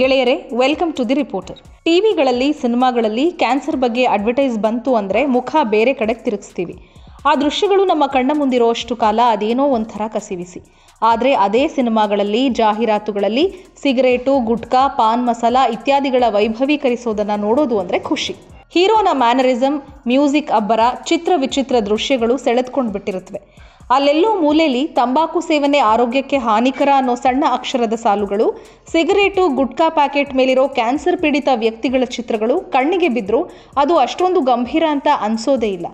ಗೆಳೆಯರೇ, welcome to the reporter. ಟಿವಿಗಳಲ್ಲಿ, ಸಿನಿಮಾಗಳಲ್ಲಿ ಕ್ಯಾನ್ಸರ್ ಬಗ್ಗೆ ಅಡ್ವರ್ಟೈಸ್ ಬಂತು ಅಂದರೆ ಮುಖ ಬೇರೆ ಕಡೆಗೆ ತಿರುಗಿಸ್ತೀವಿ. ಆ ದೃಶ್ಯಗಳು ನಮ್ಮ ಕಣ್ಣ ಮುಂದಿರೋಷ್ಟು ಕಾಲ ಅದೇನೋ ಒಂಥರ ಕಸಿವಿಸಿ. ಆದರೆ ಅದೇ ಸಿನಿಮಾಗಳಲ್ಲಿ, ಜಾಹೀರಾತುಗಳಲ್ಲಿ ಸಿಗರೇಟು, ಗುಟ್ಕಾ, ಪಾನ್ ಮಸಾಲ ಇತ್ಯಾದಿಗಳ ವೈಭವೀಕರಿಸೋದನ್ನು ನೋಡೋದು ಅಂದರೆ ಖುಷಿ. ಹೀರೋನ ಮ್ಯಾನರಿಸಮ್, ಮ್ಯೂಸಿಕ್ ಅಬ್ಬರ, ಚಿತ್ರ ವಿಚಿತ್ರ ದೃಶ್ಯಗಳು ಸೆಳೆದುಕೊಂಡು ಬಿಟ್ಟಿರುತ್ತವೆ. ಅಲ್ಲೆಲ್ಲೋ ಮೂಲೆಯಲ್ಲಿ ತಂಬಾಕು ಸೇವನೆ ಆರೋಗ್ಯಕ್ಕೆ ಹಾನಿಕರ ಅನ್ನೋ ಸಣ್ಣ ಅಕ್ಷರದ ಸಾಲುಗಳು, ಸಿಗರೇಟು, ಗುಟ್ಕಾ ಪ್ಯಾಕೆಟ್ ಮೇಲಿರೋ ಕ್ಯಾನ್ಸರ್ ಪೀಡಿತ ವ್ಯಕ್ತಿಗಳ ಚಿತ್ರಗಳು ಕಣ್ಣಿಗೆ ಬಿದ್ದರೂ ಅದು ಅಷ್ಟೊಂದು ಗಂಭೀರ ಅಂತ ಅನಿಸೋದೇ ಇಲ್ಲ.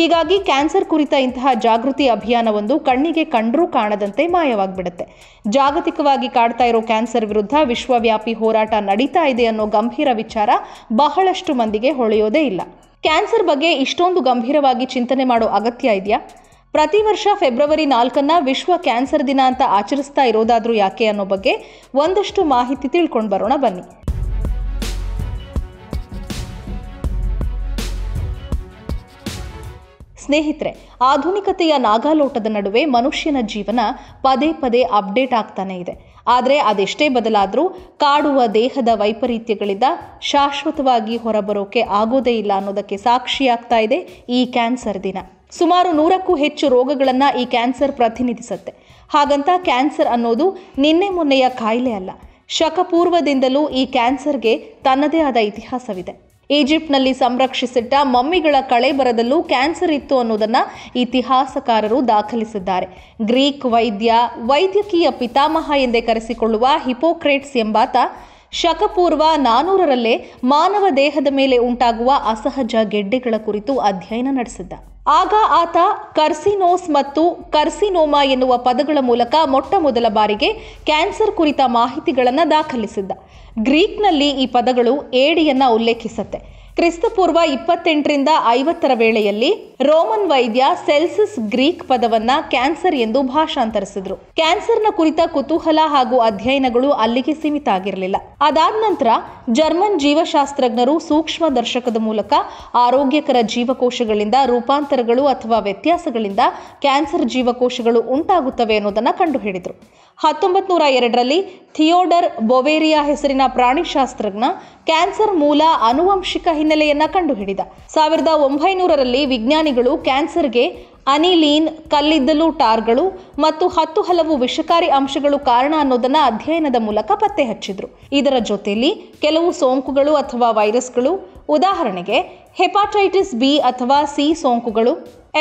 ಹೀಗಾಗಿ ಕ್ಯಾನ್ಸರ್ ಕುರಿತ ಇಂತಹ ಜಾಗೃತಿ ಅಭಿಯಾನವೊಂದು ಕಣ್ಣಿಗೆ ಕಂಡರೂ ಕಾಣದಂತೆ ಮಾಯವಾಗ್ಬಿಡುತ್ತೆ. ಜಾಗತಿಕವಾಗಿ ಕಾಡ್ತಾ ಇರೋ ಕ್ಯಾನ್ಸರ್ ವಿರುದ್ಧ ವಿಶ್ವವ್ಯಾಪಿ ಹೋರಾಟ ನಡೀತಾ ಇದೆ ಅನ್ನೋ ಗಂಭೀರ ವಿಚಾರ ಬಹಳಷ್ಟು ಮಂದಿಗೆ ಹೊಳೆಯೋದೇ ಇಲ್ಲ. ಕ್ಯಾನ್ಸರ್ ಬಗ್ಗೆ ಇಷ್ಟೊಂದು ಗಂಭೀರವಾಗಿ ಚಿಂತನೆ ಮಾಡೋ ಅಗತ್ಯ ಇದೆಯಾ? ಪ್ರತಿ ವರ್ಷ ಫೆಬ್ರವರಿ 4 ವಿಶ್ವ ಕ್ಯಾನ್ಸರ್ ದಿನ ಅಂತ ಆಚರಿಸ್ತಾ ಇರೋದಾದ್ರೂ ಯಾಕೆ ಅನ್ನೋ ಬಗ್ಗೆ ಒಂದಷ್ಟು ಮಾಹಿತಿ ತಿಳ್ಕೊಂಡು ಬರೋಣ ಬನ್ನಿ. ಸ್ನೇಹಿತರೆ, ಆಧುನಿಕತೆಯ ನಾಗಾಲೋಟದ ನಡುವೆ ಮನುಷ್ಯನ ಜೀವನ ಪದೇ ಪದೇ ಅಪ್ಡೇಟ್ ಆಗ್ತಾನೆ ಇದೆ. ಆದರೆ ಅದೆಷ್ಟೇ ಬದಲಾದರೂ ಕಾಡುವ ದೇಹದ ವೈಪರೀತ್ಯಗಳಿಂದ ಶಾಶ್ವತವಾಗಿ ಹೊರಬರೋಕೆ ಆಗೋದೇ ಇಲ್ಲ ಅನ್ನೋದಕ್ಕೆ ಸಾಕ್ಷಿಯಾಗ್ತಾ ಇದೆ ಈ ಕ್ಯಾನ್ಸರ್ ದಿನ. ಸುಮಾರು 100ಕ್ಕೂ ಹೆಚ್ಚು ರೋಗಗಳನ್ನು ಈ ಕ್ಯಾನ್ಸರ್ ಪ್ರತಿನಿಧಿಸುತ್ತೆ. ಹಾಗಂತ ಕ್ಯಾನ್ಸರ್ ಅನ್ನೋದು ನಿನ್ನೆ ಮೊನ್ನೆಯ ಕಾಯಿಲೆ ಅಲ್ಲ. ಶಕಪೂರ್ವದಿಂದಲೂ ಈ ಕ್ಯಾನ್ಸರ್ಗೆ ತನ್ನದೇ ಆದ ಇತಿಹಾಸವಿದೆ. ಈಜಿಪ್ಟ್ನಲ್ಲಿ ಸಂರಕ್ಷಿಸಿಟ್ಟ ಮಮ್ಮಿಗಳ ಕಳೇಬರದಲ್ಲೂ ಕ್ಯಾನ್ಸರ್ ಇತ್ತು ಅನ್ನೋದನ್ನು ಇತಿಹಾಸಕಾರರು ದಾಖಲಿಸಿದ್ದಾರೆ. ಗ್ರೀಕ್ ವೈದ್ಯಕೀಯ ಪಿತಾಮಹ ಎಂದೇ ಕರೆಸಿಕೊಳ್ಳುವ ಹಿಪೋಕ್ರೇಟ್ಸ್ ಎಂಬಾತ ಶಕಪೂರ್ವ 400ರಲ್ಲೇ ಮಾನವ ದೇಹದ ಮೇಲೆ ಉಂಟಾಗುವ ಅಸಹಜ ಗೆಡ್ಡೆಗಳ ಕುರಿತು ಅಧ್ಯಯನ ನಡೆಸಿದ್ದ. ಆಗ ಆತ ಕರ್ಸಿನೋಸ್ ಮತ್ತು ಕರ್ಸಿನೋಮಾ ಎನ್ನುವ ಪದಗಳ ಮೂಲಕ ಮೊಟ್ಟಮೊದಲ ಬಾರಿಗೆ ಕ್ಯಾನ್ಸರ್ ಕುರಿತ ಮಾಹಿತಿಗಳನ್ನು ದಾಖಲಿಸಿದ್ದ. ಗ್ರೀಕ್ನಲ್ಲಿ ಈ ಪದಗಳು ಏಡಿಯನ್ನು ಉಲ್ಲೇಖಿಸುತ್ತೆ. ಕ್ರಿಸ್ತಪೂರ್ವ 28ರಿಂದ 50ರ ವೇಳೆಯಲ್ಲಿ ರೋಮನ್ ವೈದ್ಯ ಸೆಲ್ಸಸ್ ಗ್ರೀಕ್ ಪದವನ್ನ ಕ್ಯಾನ್ಸರ್ ಎಂದು ಭಾಷಾಂತರಿಸಿದ್ರು. ಕ್ಯಾನ್ಸರ್ನ ಕುರಿತ ಕುತೂಹಲ ಹಾಗೂ ಅಧ್ಯಯನಗಳು ಅಲ್ಲಿಗೆ ಸೀಮಿತ ಆಗಿರಲಿಲ್ಲ. ಅದಾದ ನಂತರ ಜರ್ಮನ್ ಜೀವಶಾಸ್ತ್ರಜ್ಞರು ಸೂಕ್ಷ್ಮ ದರ್ಶಕದ ಮೂಲಕ ಆರೋಗ್ಯಕರ ಜೀವಕೋಶಗಳಿಂದ ರೂಪಾಂತರಗಳು ಅಥವಾ ವ್ಯತ್ಯಾಸಗಳಿಂದ ಕ್ಯಾನ್ಸರ್ ಜೀವಕೋಶಗಳು ಉಂಟಾಗುತ್ತವೆ ಅನ್ನೋದನ್ನು ಕಂಡುಹಿಡಿದ್ರು. 1902ರಲ್ಲಿ ಥಿಯೋಡರ್ ಬೊವೇರಿಯಾ ಹೆಸರಿನ ಪ್ರಾಣಿಶಾಸ್ತ್ರಜ್ಞ ಕ್ಯಾನ್ಸರ್ ಮೂಲ ಆನುವಂಶಿಕ ಹಿನ್ನೆಲೆಯನ್ನ ಕಂಡುಹಿಡಿದ. 1900ರಲ್ಲಿ ವಿಜ್ಞಾನಿಗಳು ಕ್ಯಾನ್ಸರ್ಗೆ ಅನಿಲೀನ್, ಕಲ್ಲಿದ್ದಲು ಟಾರ್ಗಳು ಮತ್ತು 10 ಹಲವು ವಿಷಕಾರಿ ಅಂಶಗಳು ಕಾರಣ ಅನ್ನೋದನ್ನ ಅಧ್ಯಯನದ ಮೂಲಕ ಪತ್ತೆ ಹಚ್ಚಿದ್ರು. ಇದರ ಜೊತೆಯಲ್ಲಿ ಕೆಲವು ಸೋಂಕುಗಳು ಅಥವಾ ವೈರಸ್ಗಳು, ಉದಾಹರಣೆಗೆ ಹೆಪಾಟೈಟಿಸ್ B ಅಥವಾ C ಸೋಂಕುಗಳು,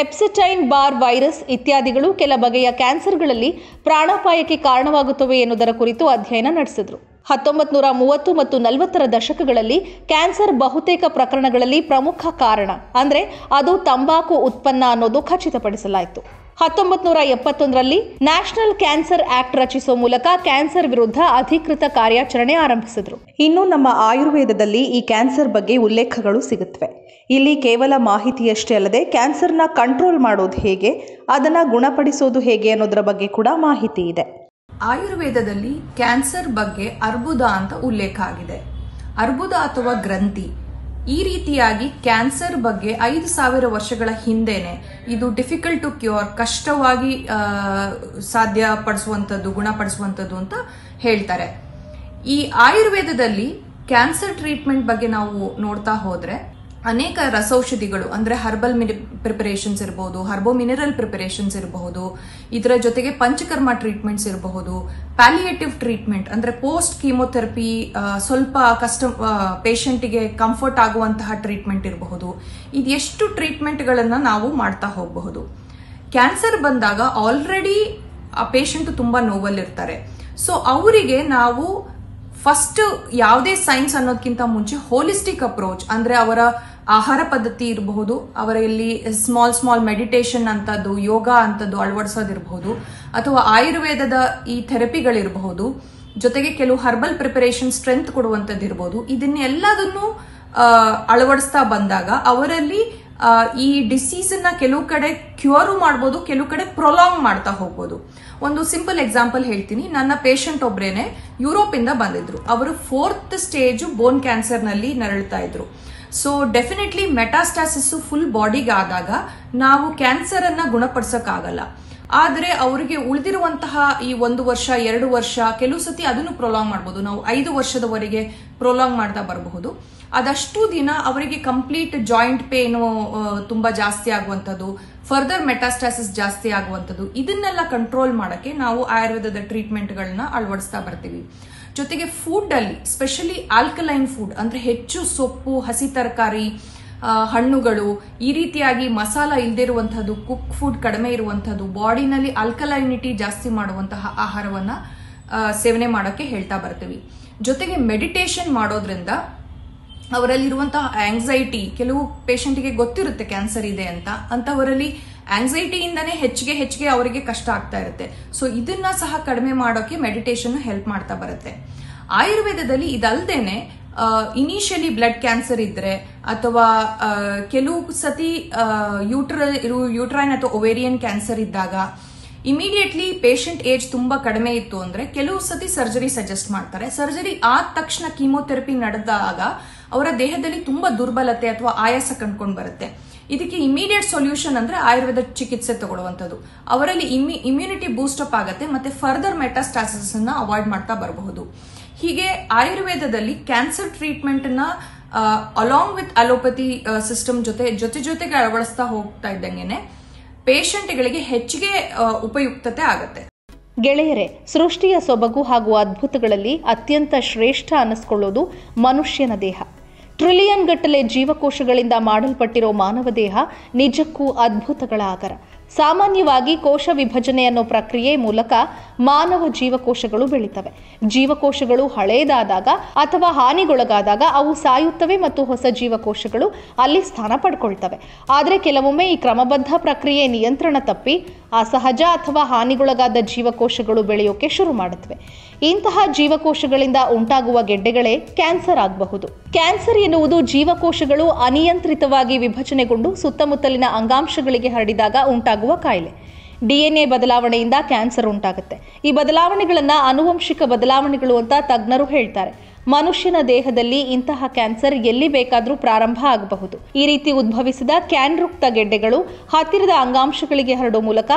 ಎಪ್ಸಟೈನ್-ಬಾರ್ ವೈರಸ್ ಇತ್ಯಾದಿಗಳು ಕೆಲ ಬಗೆಯ ಕ್ಯಾನ್ಸರ್ಗಳಲ್ಲಿ ಪ್ರಾಣಾಪಾಯಕ್ಕೆ ಕಾರಣವಾಗುತ್ತವೆ ಎನ್ನುವುದರ ಕುರಿತು ಅಧ್ಯಯನ ನಡೆಸಿದ್ರು. 1930 ಮತ್ತು 40ರ ದಶಕಗಳಲ್ಲಿ ಕ್ಯಾನ್ಸರ್ ಬಹುತೇಕ ಪ್ರಕರಣಗಳಲ್ಲಿ ಪ್ರಮುಖ ಕಾರಣ ಅಂದರೆ ಅದು ತಂಬಾಕು ಉತ್ಪನ್ನ ಅನ್ನೋದು ಖಚಿತಪಡಿಸಲಾಯಿತು. 1971ರಲ್ಲಿ ನ್ಯಾಷನಲ್ ಕ್ಯಾನ್ಸರ್ ಆಕ್ಟ್ ರಚಿಸೋ ಮೂಲಕ ಕ್ಯಾನ್ಸರ್ ವಿರುದ್ಧ ಅಧಿಕೃತ ಕಾರ್ಯಾಚರಣೆ ಆರಂಭಿಸಿದ್ರು. ಇನ್ನು ನಮ್ಮ ಆಯುರ್ವೇದದಲ್ಲಿ ಈ ಕ್ಯಾನ್ಸರ್ ಬಗ್ಗೆ ಉಲ್ಲೇಖಗಳು ಸಿಗುತ್ತವೆ. ಇಲ್ಲಿ ಕೇವಲ ಮಾಹಿತಿಯಷ್ಟೇ ಅಲ್ಲದೆ ಕ್ಯಾನ್ಸರ್ನ ಕಂಟ್ರೋಲ್ ಮಾಡೋದು ಹೇಗೆ, ಅದನ್ನು ಗುಣಪಡಿಸೋದು ಹೇಗೆ ಅನ್ನೋದರ ಬಗ್ಗೆ ಕೂಡ ಮಾಹಿತಿ ಇದೆ. ಆಯುರ್ವೇದದಲ್ಲಿ ಕ್ಯಾನ್ಸರ್ ಬಗ್ಗೆ ಅರ್ಬುದ ಅಂತ ಉಲ್ಲೇಖ ಆಗಿದೆ. ಅರ್ಬುದ ಅಥವಾ ಗ್ರಂಥಿ ಈ ರೀತಿಯಾಗಿ ಕ್ಯಾನ್ಸರ್ ಬಗ್ಗೆ 5000 ವರ್ಷಗಳ ಹಿಂದೆನೆ ಇದು ಡಿಫಿಕಲ್ಟ್ ಟು ಕ್ಯೂರ್, ಕಷ್ಟವಾಗಿ ಸಾಧ್ಯಪಡಿಸುವಂಥದ್ದು, ಗುಣಪಡಿಸುವಂಥದ್ದು ಅಂತ ಹೇಳ್ತಾರೆ. ಈ ಆಯುರ್ವೇದದಲ್ಲಿ ಕ್ಯಾನ್ಸರ್ ಟ್ರೀಟ್ಮೆಂಟ್ ಬಗ್ಗೆ ನಾವು ನೋಡ್ತಾ ಹೋದ್ರೆ ಅನೇಕ ರಸೌಷಧಿಗಳು ಅಂದ್ರೆ ಹರ್ಬಲ್ ಪ್ರಿಪರೇಷನ್ಸ್ ಇರಬಹುದು, ಹರ್ಬೋ ಮಿನರಲ್ ಪ್ರಿಪರೇಷನ್ಸ್ ಇರಬಹುದು, ಇದರ ಜೊತೆಗೆ ಪಂಚಕರ್ಮ ಟ್ರೀಟ್ಮೆಂಟ್ಸ್ ಇರಬಹುದು, ಪ್ಯಾಲಿಯೇಟಿವ್ ಟ್ರೀಟ್ಮೆಂಟ್ ಅಂದ್ರೆ ಪೋಸ್ಟ್ ಕೀಮೋಥೆರಪಿ ಸ್ವಲ್ಪ ಪೇಷಂಟಿಗೆ ಕಂಫರ್ಟ್ ಆಗುವಂತಹ ಟ್ರೀಟ್ಮೆಂಟ್ ಇರಬಹುದು. ಇದೆಷ್ಟು ಟ್ರೀಟ್ಮೆಂಟ್ಗಳನ್ನು ನಾವು ಮಾಡ್ತಾ ಹೋಗಬಹುದು. ಕ್ಯಾನ್ಸರ್ ಬಂದಾಗ ಆಲ್ರೆಡಿ ಆ ಪೇಷಂಟ್ ತುಂಬಾ ನೋವಲ್ಲಿರ್ತಾರೆ. ಸೊ ಅವರಿಗೆ ನಾವು ಫಸ್ಟ್ ಯಾವುದೇ ಸೈನ್ಸ್ ಅನ್ನೋದಕ್ಕಿಂತ ಮುಂಚೆ ಹೋಲಿಸ್ಟಿಕ್ ಅಪ್ರೋಚ್ ಅಂದ್ರೆ ಅವರ ಆಹಾರ ಪದ್ಧತಿ ಇರಬಹುದು, ಅವರಲ್ಲಿ ಸ್ಮಾಲ್ ಮೆಡಿಟೇಷನ್ ಅಂತದ್ದು, ಯೋಗ ಅಂತದ್ದು ಅಳವಡಿಸೋದಿರಬಹುದು, ಅಥವಾ ಆಯುರ್ವೇದದ ಈ ಥೆರಪಿಗಳಿರಬಹುದು, ಜೊತೆಗೆ ಕೆಲವು ಹರ್ಬಲ್ ಪ್ರಿಪರೇಷನ್ ಸ್ಟ್ರೆಂತ್ ಕೊಡುವಂಥದ್ದು ಇರಬಹುದು. ಇದನ್ನೆಲ್ಲದನ್ನು ಅಳವಡಿಸ್ತಾ ಬಂದಾಗ ಅವರಲ್ಲಿ ಈ ಡಿಸೀಸನ್ನ ಕೆಲವು ಕಡೆ ಕ್ಯೂರು ಮಾಡ್ಬೋದು, ಕೆಲವು ಕಡೆ ಪ್ರೊಲಾಂಗ್ ಮಾಡ್ತಾ ಹೋಗ್ಬೋದು. ಒಂದು ಸಿಂಪಲ್ ಎಕ್ಸಾಂಪಲ್ ಹೇಳ್ತೀನಿ. ನನ್ನ ಪೇಷಂಟ್ ಒಬ್ರೇನೆ ಯುರೋಪ್ ಇಂದ ಬಂದಿದ್ರು. ಅವರು 4th ಸ್ಟೇಜ್ ಬೋನ್ ಕ್ಯಾನ್ಸರ್ ನಲ್ಲಿ ನರಳ್ತಾ ಇದ್ರು. ಸೊ ಡೆಫಿನೆಟ್ಲಿ ಮೆಟಾಸ್ಟಾಸಿಸ್ ಫುಲ್ ಬಾಡಿಗೆ ಆದಾಗ ನಾವು ಕ್ಯಾನ್ಸರ್ ಅನ್ನ ಗುಣಪಡಿಸಕ್ಕಾಗಲ್ಲ. ಆದರೆ ಅವರಿಗೆ ಉಳಿದಿರುವಂತಹ ಈ 1 ವರ್ಷ 2 ವರ್ಷ ಕೆಲವು ಸತಿ ಅದನ್ನು ಪ್ರೊಲಾಂಗ್ ಮಾಡಬಹುದು ನಾವು 5 ವರ್ಷದವರೆಗೆ ಪ್ರೊಲಾಂಗ್ ಮಾಡ್ತಾ ಬರಬಹುದು ಅದಷ್ಟು ದಿನ ಅವರಿಗೆ ಕಂಪ್ಲೀಟ್ ಜಾಯಿಂಟ್ ಪೇನ್ ತುಂಬಾ ಜಾಸ್ತಿ ಆಗುವಂತದ್ದು ಫರ್ದರ್ ಮೆಟಾಸ್ಟಾಸಿಸ್ ಜಾಸ್ತಿ ಆಗುವಂತದ್ದು ಇದನ್ನೆಲ್ಲ ಕಂಟ್ರೋಲ್ ಮಾಡಕ್ಕೆ ನಾವು ಆಯುರ್ವೇದದ ಟ್ರೀಟ್ಮೆಂಟ್ ಗಳನ್ನು ಅಳವಡಿಸ್ತಾ ಬರ್ತೀವಿ ಜೊತೆಗೆ ಫುಡ್ ಅಲ್ಲಿ ಸ್ಪೆಷಲಿ ಆಲ್ಕಲೈನ್ ಫುಡ್ ಅಂದ್ರೆ ಹೆಚ್ಚು ಸೊಪ್ಪು ಹಸಿ ತರಕಾರಿ ಹಣ್ಣುಗಳು ಈ ರೀತಿಯಾಗಿ ಮಸಾಲಾ ಇಲ್ದಿರುವಂತದ್ದು ಕುಕ್ ಫುಡ್ ಕಡಿಮೆ ಇರುವಂತದ್ದು ಬಾಡಿನಲ್ಲಿ ಆಲ್ಕಲೈನಿಟಿ ಜಾಸ್ತಿ ಮಾಡುವಂತಹ ಆಹಾರವನ್ನ ಸೇವನೆ ಮಾಡೋಕೆ ಹೇಳ್ತಾ ಬರ್ತೀವಿ ಜೊತೆಗೆ ಮೆಡಿಟೇಷನ್ ಮಾಡೋದ್ರಿಂದ ಅವರಲ್ಲಿ ಇರುವಂತಹ ಆಂಗ್ಸೈಟಿ ಕೆಲವು ಪೇಷಂಟ್ ಗೆ ಗೊತ್ತಿರುತ್ತೆ ಕ್ಯಾನ್ಸರ್ ಇದೆ ಅಂತ ಅಂತವರಲ್ಲಿ ಆಂಗ್ಸೈಟಿ ಇಂದನೇ ಹೆಚ್ಚಿಗೆ ಅವರಿಗೆ ಕಷ್ಟ ಆಗ್ತಾ ಇರುತ್ತೆ ಸೋ ಇದನ್ನ ಸಹ ಕಡಿಮೆ ಮಾಡೋಕೆ ಮೆಡಿಟೇಷನ್ ಹೆಲ್ಪ್ ಮಾಡ್ತಾ ಬರುತ್ತೆ ಆಯುರ್ವೇದದಲ್ಲಿ ಇದಲ್ದೇನೆ ಇನಿಷಿಯಲಿ ಬ್ಲಡ್ ಕ್ಯಾನ್ಸರ್ ಇದ್ರೆ ಅಥವಾ ಕೆಲವು ಸತಿ ಯೂಟ್ರೈನ್ ಅಥವಾ ಓವೇರಿಯನ್ ಕ್ಯಾನ್ಸರ್ ಇದ್ದಾಗ ಇಮಿಡಿಯೇಟ್ಲಿ ಪೇಷಂಟ್ ಏಜ್ ತುಂಬಾ ಕಡಿಮೆ ಇತ್ತು ಅಂದ್ರೆ ಕೆಲವು ಸತಿ ಸರ್ಜರಿ ಸಜೆಸ್ಟ್ ಮಾಡ್ತಾರೆ ಸರ್ಜರಿ ಆದ ತಕ್ಷಣ ಕೀಮೋಥೆರಪಿ ನಡೆದಾಗ ಅವರ ದೇಹದಲ್ಲಿ ತುಂಬಾ ದುರ್ಬಲತೆ ಅಥವಾ ಆಯಾಸ ಕಂಡುಕೊಂಡು ಬರುತ್ತೆ ಇದಕ್ಕೆ ಇಮಿಡಿಯೇಟ್ ಸೊಲ್ಯೂಷನ್ ಅಂದ್ರೆ ಆಯುರ್ವೇದ ಚಿಕಿತ್ಸೆ ತಗೊಳ್ಳುವಂತದ್ದು ಅವರಲ್ಲಿ ಇಮ್ಯುನಿಟಿ ಬೂಸ್ಟ್ ಅಪ್ ಆಗುತ್ತೆ ಮತ್ತೆ ಫರ್ದರ್ ಮೆಟಾಸ್ಟಾಸಿಸ್ ಅನ್ನ ಅವಾಯ್ಡ್ ಮಾಡ್ತಾ ಬರಬಹುದು ಹೀಗೆ ಆಯುರ್ವೇದದಲ್ಲಿ ಕ್ಯಾನ್ಸರ್ ಟ್ರೀಟ್ಮೆಂಟ್ ನ ಅಲಾಂಗ್ ವಿತ್ ಅಲೋಪತಿ ಸಿಸ್ಟಮ್ ಜೊತೆಗೆ ಅಳವಡಿಸ್ತಾ ಹೋಗ್ತಾ ಇದ್ದಂಗೆನೆ ಪೇಷಂಟ್ಗಳಿಗೆ ಹೆಚ್ಚಿಗೆ ಉಪಯುಕ್ತತೆ ಆಗುತ್ತೆ ಗೆಳೆಯರೇ ಸೃಷ್ಟಿಯ ಸೊಬಗು ಹಾಗೂ ಅದ್ಭುತಗಳಲ್ಲಿ ಅತ್ಯಂತ ಶ್ರೇಷ್ಠ ಅನಿಸ್ಕೊಳ್ಳೋದು ಮನುಷ್ಯನ ದೇಹ ಟ್ರಿಲಿಯನ್ ಗಟ್ಟಲೆ ಜೀವಕೋಶಗಳಿಂದ ಮಾಡಲ್ಪಟ್ಟಿರೋ ಮಾನವ ದೇಹ ನಿಜಕ್ಕೂ ಅದ್ಭುತಗಳ ಆಗರ ಸಾಮಾನ್ಯವಾಗಿ ಕೋಶ ವಿಭಜನೆ ಅನ್ನೋ ಪ್ರಕ್ರಿಯೆ ಮೂಲಕ ಮಾನವ ಜೀವಕೋಶಗಳು ಬೆಳೀತವೆ ಜೀವಕೋಶಗಳು ಹಳೆಯದಾದಾಗ ಅಥವಾ ಹಾನಿಗೊಳಗಾದಾಗ ಅವು ಸಾಯುತ್ತವೆ ಮತ್ತು ಹೊಸ ಜೀವಕೋಶಗಳು ಅಲ್ಲಿ ಸ್ಥಾನ ಪಡ್ಕೊಳ್ತವೆ ಆದರೆ ಕೆಲವೊಮ್ಮೆ ಈ ಕ್ರಮಬದ್ಧ ಪ್ರಕ್ರಿಯೆ ನಿಯಂತ್ರಣ ತಪ್ಪಿ ಅಸಹಜ ಅಥವಾ ಹಾನಿಗೊಳಗಾದ ಜೀವಕೋಶಗಳು ಬೆಳೆಯೋಕೆ ಶುರು ಮಾಡುತ್ತವೆ ಇಂತಹ ಜೀವಕೋಶಗಳಿಂದ ಉಂಟಾಗುವ ಗೆಡ್ಡೆಗಳೇ ಕ್ಯಾನ್ಸರ್ ಆಗಬಹುದು ಕ್ಯಾನ್ಸರ್ ಎನ್ನುವುದು ಜೀವಕೋಶಗಳು ಅನಿಯಂತ್ರಿತವಾಗಿ ವಿಭಜನೆಗೊಂಡು ಸುತ್ತಮುತ್ತಲಿನ ಅಂಗಾಂಶಗಳಿಗೆ ಹರಡಿದಾಗ ಉಂಟಾಗುವ ಕಾಯಿಲೆ ಡಿಎನ್ಎ ಬದಲಾವಣೆಯಿಂದ ಕ್ಯಾನ್ಸರ್ ಉಂಟಾಗುತ್ತೆ ಈ ಬದಲಾವಣೆಗಳನ್ನು ಆನುವಂಶಿಕ ಬದಲಾವಣೆಗಳು ಅಂತ ತಜ್ಞರು ಹೇಳ್ತಾರೆ ಮನುಷ್ಯನ ದೇಹದಲ್ಲಿ ಇಂತಹ ಕ್ಯಾನ್ಸರ್ ಎಲ್ಲಿ ಬೇಕಾದರೂ ಪ್ರಾರಂಭ ಆಗಬಹುದು ಈ ರೀತಿ ಉದ್ಭವಿಸಿದ ಕ್ಯಾನ್ರುಕ್ತ ಗೆಡ್ಡೆಗಳು ಹತ್ತಿರದ ಅಂಗಾಂಶಗಳಿಗೆ ಹರಡೋ ಮೂಲಕ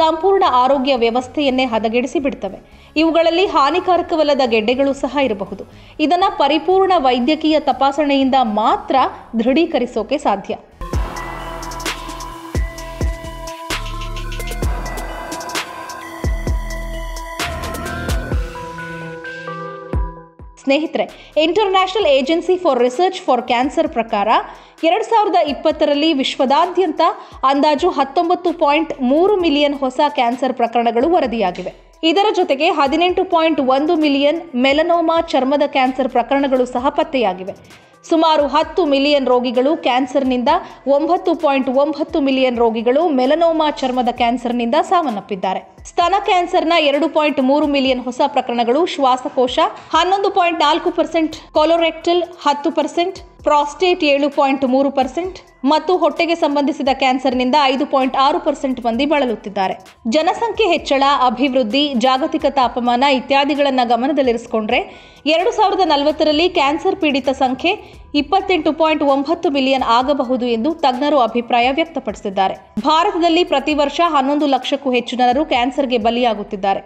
ಸಂಪೂರ್ಣ ಆರೋಗ್ಯ ವ್ಯವಸ್ಥೆಯನ್ನೇ ಹದಗೆಡಿಸಿ ಬಿಡ್ತವೆ ಇವುಗಳಲ್ಲಿ ಹಾನಿಕಾರಕವಲ್ಲದ ಗೆಡ್ಡೆಗಳು ಸಹ ಇರಬಹುದು ಇದನ್ನು ಪರಿಪೂರ್ಣ ವೈದ್ಯಕೀಯ ತಪಾಸಣೆಯಿಂದ ಮಾತ್ರ ದೃಢೀಕರಿಸೋಕೆ ಸಾಧ್ಯ ಸ್ನೇಹಿತರೆ International Agency for Research for Cancer ಪ್ರಕಾರ 2020ರಲ್ಲಿ ವಿಶ್ವದಾದ್ಯಂತ ಅಂದಾಜು 19.3 ಮಿಲಿಯನ್ ಹೊಸ ಕ್ಯಾನ್ಸರ್ ಪ್ರಕರಣಗಳು ವರದಿಯಾಗಿವೆ ಇದರ ಜೊತೆಗೆ 18.1 ಮಿಲಿಯನ್ ಮೆಲನೋಮಾ ಚರ್ಮದ ಕ್ಯಾನ್ಸರ್ ಪ್ರಕರಣಗಳು ಸಹ ಪತ್ತೆಯಾಗಿವೆ ಸುಮಾರು 10 ಮಿಲಿಯನ್ ರೋಗಿಗಳು ಕ್ಯಾನ್ಸರ್ನಿಂದ 9.9 ಮಿಲಿಯನ್ ರೋಗಿಗಳು ಮೆಲನೋಮಾ ಚರ್ಮದ ಕ್ಯಾನ್ಸರ್ನಿಂದ ಸಾವನ್ನಪ್ಪಿದ್ದಾರೆ ಸ್ತನ ಕ್ಯಾನ್ಸರ್ನ 2.3 ಮಿಲಿಯನ್ ಹೊಸ ಪ್ರಕರಣಗಳು ಶ್ವಾಸಕೋಶ 11.4% ಕೊಲೊರೆಕ್ಟಲ್ 10% ಪ್ರಾಸ್ಟೇಟ್ 7.3% ಮತ್ತು ಹೊಟ್ಟೆಗೆ ಸಂಬಂಧಿಸಿದ ಕ್ಯಾನ್ಸರ್ನಿಂದ 5.6% ಮಂದಿ ಬಳಲುತ್ತಿದ್ದಾರೆ ಜನಸಂಖ್ಯೆ ಹೆಚ್ಚಳ ಅಭಿವೃದ್ಧಿ ಜಾಗತಿಕ ತಾಪಮಾನ ಇತ್ಯಾದಿಗಳನ್ನು ಗಮನದಲ್ಲಿರಿಸಿಕೊಂಡ್ರೆ 2040ರಲ್ಲಿ ಕ್ಯಾನ್ಸರ್ ಪೀಡಿತ ಸಂಖ್ಯೆ 28.9 ಮಿಲಿಯನ್ ಆಗಬಹುದು ಎಂದು ತಜ್ಞರು ಅಭಿಪ್ರಾಯ ವ್ಯಕ್ತಪಡಿಸಿದ್ದಾರೆ ಭಾರತದಲ್ಲಿ ಪ್ರತಿ ವರ್ಷ 11 ಲಕ್ಷಕ್ಕೂ ಹೆಚ್ಚು ಜನರು ಕ್ಯಾನ್ಸರ್ಗೆ ಬಲಿಯಾಗುತ್ತಿದ್ದಾರೆ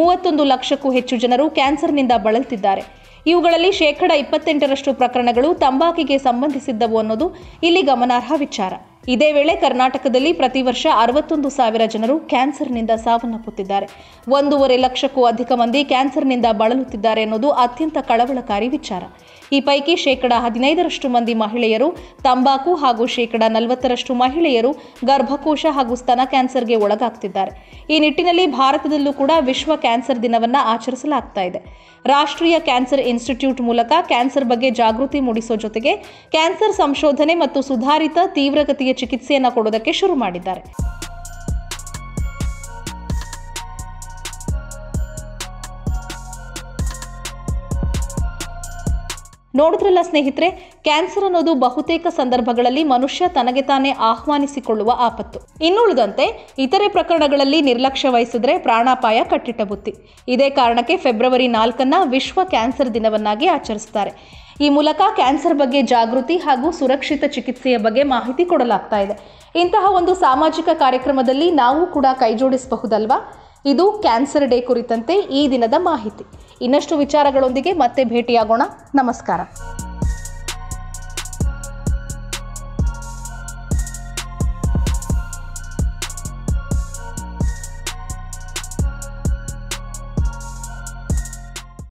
31 ಲಕ್ಷಕ್ಕೂ ಹೆಚ್ಚು ಜನರು ಕ್ಯಾನ್ಸರ್ನಿಂದ ಬಳಲುತ್ತಿದ್ದಾರೆ ಇವುಗಳಲ್ಲಿ ಶೇಕಡ 28% ಪ್ರಕರಣಗಳು ತಂಬಾಕಿಗೆ ಸಂಬಂಧಿಸಿದ್ದವು ಅನ್ನೋದು ಇಲ್ಲಿ ಗಮನಾರ್ಹ ವಿಚಾರ ಇದೇ ವೇಳೆ ಕರ್ನಾಟಕದಲ್ಲಿ ಪ್ರತಿ ವರ್ಷ 61,000 ಜನರು ಕ್ಯಾನ್ಸರ್ನಿಂದ ಸಾವನ್ನಪ್ಪುತ್ತಿದ್ದಾರೆ 1.5 ಲಕ್ಷಕ್ಕೂ ಅಧಿಕ ಮಂದಿ ಕ್ಯಾನ್ಸರ್ನಿಂದ ಬಳಲುತ್ತಿದ್ದಾರೆ ಅನ್ನೋದು ಅತ್ಯಂತ ಕಳವಳಕಾರಿ ವಿಚಾರ ಈ ಪೈಕಿ ಶೇಕಡ 15% ಮಂದಿ ಮಹಿಳೆಯರು ತಂಬಾಕು ಹಾಗೂ ಶೇಕಡ 40% ಮಹಿಳೆಯರು ಗರ್ಭಕೋಶ ಹಾಗೂ ಸ್ತನ ಕ್ಯಾನ್ಸರ್ಗೆ ಒಳಗಾಗ್ತಿದ್ದಾರೆ ಈ ನಿಟ್ಟಿನಲ್ಲಿ ಭಾರತದಲ್ಲೂ ಕೂಡ ವಿಶ್ವ ಕ್ಯಾನ್ಸರ್ ದಿನವನ್ನು ಆಚರಿಸಲಾಗ್ತಾ ಇದೆ ರಾಷ್ಟ್ರೀಯ ಕ್ಯಾನ್ಸರ್ ಇನ್ಸ್ಟಿಟ್ಯೂಟ್ ಮೂಲಕ ಕ್ಯಾನ್ಸರ್ ಬಗ್ಗೆ ಜಾಗೃತಿ ಮೂಡಿಸೋ ಜೊತೆಗೆ ಕ್ಯಾನ್ಸರ್ ಸಂಶೋಧನೆ ಮತ್ತು ಸುಧಾರಿತ ತೀವ್ರಗತಿಯ ಚಿಕಿತ್ಸೆಯನ್ನು ಕೊಡೋದಕ್ಕೆ ಶುರು ಮಾಡಿದ್ದಾರೆ ನೋಡಿದ್ರಲ್ಲ ಸ್ನೇಹಿತರೆ ಕ್ಯಾನ್ಸರ್ ಅನ್ನೋದು ಬಹುತೇಕ ಸಂದರ್ಭಗಳಲ್ಲಿ ಮನುಷ್ಯ ತನಗೆ ತಾನೇ ಆಹ್ವಾನಿಸಿಕೊಳ್ಳುವ ಆಪತ್ತು ಇನ್ನುಳಿದಂತೆ ಇತರೆ ಪ್ರಕರಣಗಳಲ್ಲಿ ನಿರ್ಲಕ್ಷ್ಯ ವಹಿಸಿದ್ರೆ ಪ್ರಾಣಾಪಾಯ ಕಟ್ಟಿಟ್ಟ ಬುತ್ತಿ ಇದೇ ಕಾರಣಕ್ಕೆ ಫೆಬ್ರವರಿ 4ನ್ನು ವಿಶ್ವ ಕ್ಯಾನ್ಸರ್ ದಿನವನ್ನಾಗಿ ಆಚರಿಸುತ್ತಾರೆ ಈ ಮೂಲಕ ಕ್ಯಾನ್ಸರ್ ಬಗ್ಗೆ ಜಾಗೃತಿ ಹಾಗೂ ಸುರಕ್ಷಿತ ಚಿಕಿತ್ಸೆಯ ಬಗ್ಗೆ ಮಾಹಿತಿ ಕೊಡಲಾಗ್ತಾ ಇದೆ. ಇಂತಹ ಒಂದು ಸಾಮಾಜಿಕ ಕಾರ್ಯಕ್ರಮದಲ್ಲಿ ನಾವು ಕೂಡ ಕೈಜೋಡಿಸಬಹುದಲ್ವಾ? ಇದು ಕ್ಯಾನ್ಸರ್ ಡೇ ಕುರಿತಂತೆ ಈ ದಿನದ ಮಾಹಿತಿ. ಇನ್ನಷ್ಟು ವಿಚಾರಗಳೊಂದಿಗೆ ಮತ್ತೆ ಭೇಟಿಯಾಗೋಣ. ನಮಸ್ಕಾರ.